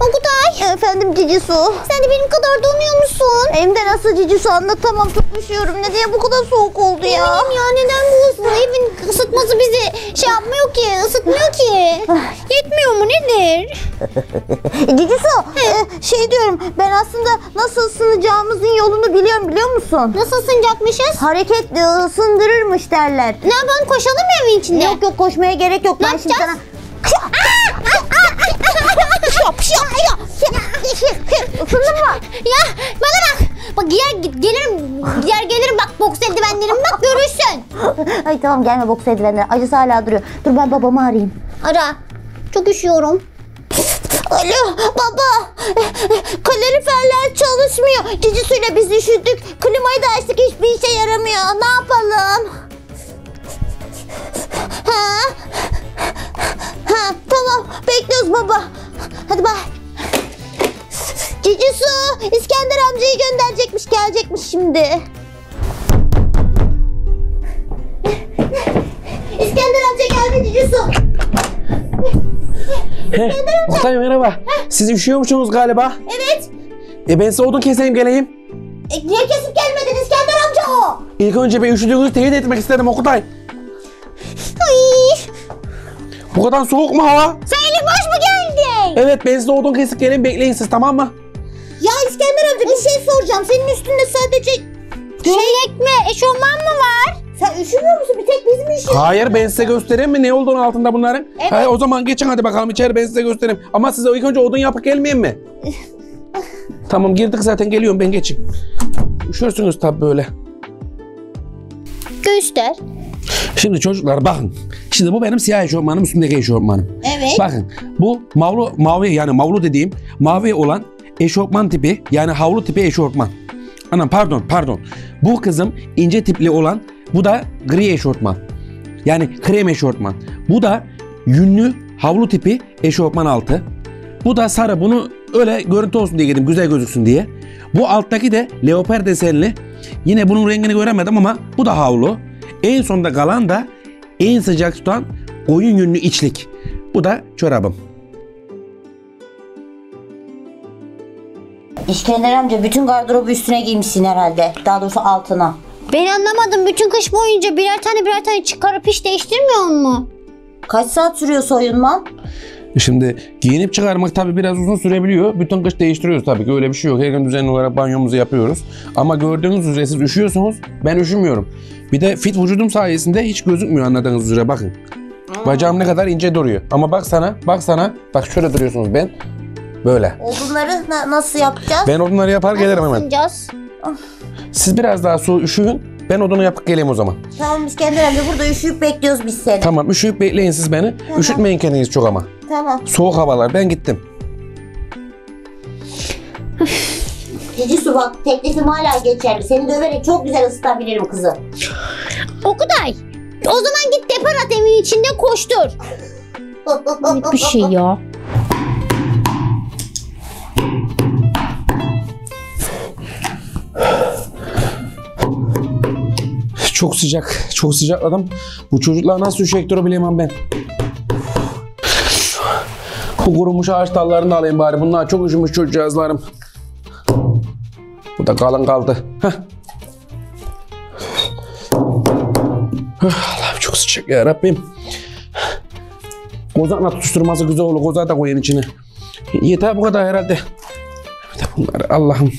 Okutay. Efendim Cici Su. Sen de benim kadar donuyor musun? Hem de nasıl Cici Su, anlatamam, çok üşüyorum. Ne diye bu kadar soğuk oldu ya? Eminim ya, neden bu ısıtma? Evin ısıtması bizi şey yapmıyor ki, ısıtmıyor ki. Yetmiyor mu nedir? Cici Su, şey diyorum, ben aslında nasıl ısınacağımızın yolunu biliyorum, biliyor musun? Nasıl ısınacakmışız? Hareketle ısındırırmış derler. Ne yapalım, koşalım mı evin içinde? Yok yok, koşmaya gerek yok. Ne yapacağız? Şimdi sana... Isındın mı? Ya bana bak. Bak giyer gelirim bak, boks eldivenlerim bak, görürsün. Ay tamam, gelme boks eldivenleri. Acısı hala duruyor. Dur ben babamı arayayım. Ara. Çok üşüyorum. Alo baba. Kaloriferler çalışmıyor. Cici Su'yla biz üşüdük. Klimayı da açtık, hiçbir işe yaramıyor. Ne yapalım? Ha? Ha tamam, bekliyoruz baba. Hadi bye. Cici Su, İskender amcayı gönderecekmiş, gelecekmiş şimdi. İskender amca geldi Cici Su. İskender amca. Okutay merhaba. Siz üşüyormuşsunuz galiba. Evet. Ben size odun keseyim geleyim. Niye kesip gelmedin İskender amca o? İlk önce bir üşüdüğünüzü teyit etmek istedim Okutay. Ay. Bu kadar soğuk mu hava? Sen elin boş mu geldin? Evet, ben size odun kesip geleyim, bekleyin siz, tamam mı? Ya İskender amca bir şey soracağım. Senin üstünde sadece gömlek mi, eşofman mı var? Sen üşümüyor musun? Bir tek biz mi üşüyoruz? Hayır, ben size göstereyim mi ne olduğunu altında bunların? Evet. Hayır, o zaman geçin hadi bakalım içeri, ben size göstereyim. Ama size ilk önce odun yapıp gelmeyeyim mi? Tamam, girdik zaten, geliyorum ben, geçin. Üşürsünüz tabi böyle. Göster. Şimdi çocuklar bakın. Şimdi bu benim siyah eşofmanım, üstümdeki eşofmanım. Evet. Bakın bu mavi yani mavlu dediğim mavi olan eşofman tipi, yani havlu tipi eşofman. Anam pardon. Bu kızım ince tipli olan, bu da gri eşofman. Yani krem eşofman. Bu da yünlü havlu tipi eşofman altı. Bu da sarı, bunu öyle görüntü olsun diye girdim, güzel gözüksün diye. Bu alttaki de leopar desenli. Yine bunun rengini göremedim ama bu da havlu. En sonda kalan da en sıcak tutan koyun yünlü içlik. Bu da çorabım. İskender amca bütün gardırobu üstüne giymişsin herhalde. Daha doğrusu altına. Ben anlamadım. Bütün kış boyunca birer tane çıkarıp hiç değiştirmiyor mu? Kaç saat sürüyor soyunman? Şimdi giyinip çıkarmak tabii biraz uzun sürebiliyor. Bütün kış değiştiriyoruz tabii ki. Öyle bir şey yok. Her gün düzenli olarak banyomuzu yapıyoruz. Ama gördüğünüz üzere siz üşüyorsunuz. Ben üşümüyorum. Bir de fit vücudum sayesinde hiç gözükmüyor, anladığınız üzere bakın. Bacağım ne kadar ince duruyor. Ama bak sana. Bak şöyle duruyorsunuz ben. Böyle. Odunları nasıl yapacağız? Ben odunları yapar gelirim hemen. Yapacağız? Siz biraz daha su üşüyün. Ben odunu yapıp geleyim o zaman. Tamam İskender amca, burada üşüyüp bekliyoruz biz seni. Tamam, üşüyüp bekleyin siz beni. Tamam. Üşütmeyin kendiniz çok ama. Tamam. Soğuk havalar, ben gittim. Cici Su bak, teklifim hala geçerli. Seni döverek çok güzel ısıtabilirim kızı. Okutay, o zaman git depar at, evin içinde koştur. Evet, bir şey ya. Çok sıcak. Çok sıcakladım. Bu çocuklar nasıl üşüyektiro bilemem ben. Bu kurumuş ağaç dallarını da alayım bari. Bunlar çok üşümüş çocuklarım. Bu da kalın kaldı. Heh. Allah'ım çok sıcak ya Rabbim. Kozakla tutuşturması güzel olur. Kozağı da koyun içine. Yeter bu kadar herhalde. Bir de bunları Allah'ım.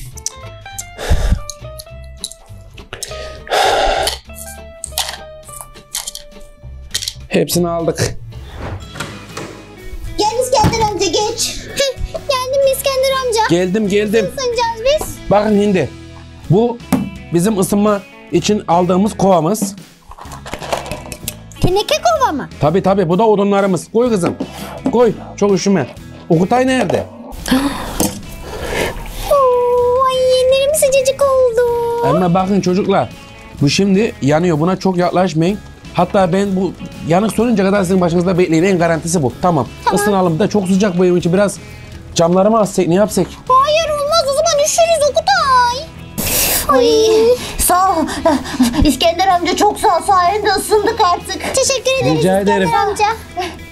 Hepsini aldık. Gel İskender amca geç. Geldim mi İskender amca? Geldim. Nasıl ısınacağız biz? Bakın şimdi. Bu bizim ısınma için aldığımız kovamız. Teneke kova mı? Tabii. Bu da odunlarımız. Koy kızım. Koy. Çok üşüme. Okutay nerede? Ay ellerim sıcacık oldu. Ama bakın çocuklar. Bu şimdi yanıyor. Buna çok yaklaşmayın. Hatta ben bu yanık sonuca kadar sizin başınızda bekleyin. En garantisi bu. Tamam. Isınalım da çok sıcak bu evin için. Biraz camları mı açsak, ne yapsak? Hayır olmaz, o zaman üşürüz Okutay. Sağ ol. İskender amca çok sağ ol. Sayende ısındık artık. Teşekkür ederiz İskender amca.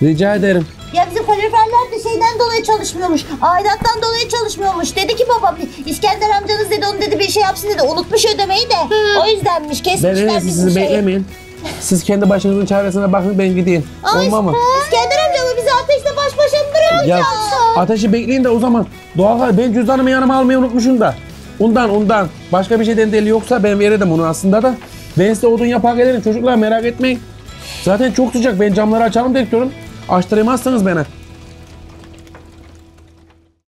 Rica ederim. Ya bizim kaloriferler de şeyden dolayı çalışmıyormuş. Aidattan dolayı çalışmıyormuş. Dedi ki babam, İskender amcanız dedi onu dedi bir şey yapsın dedi. Unutmuş ödemeyi de. O yüzdenmiş. Kesmişler bizim şeyi. Beklemeyin. Siz kendi başınızın çaresine bakın, ben gideyim. Olma mı? İskender amca bizi ateşle baş başa mı bırakacağız? Ateşi bekleyin de o zaman. Doğal, ben cüzdanımı yanıma almayı unutmuşum da. Ondan. Başka bir şeyden deli yoksa ben verirdim onu aslında da. Ben size odun yapar gelirim çocuklar, merak etmeyin. Zaten çok sıcak, ben camları açalım diyorum. Açtıramazsınız beni.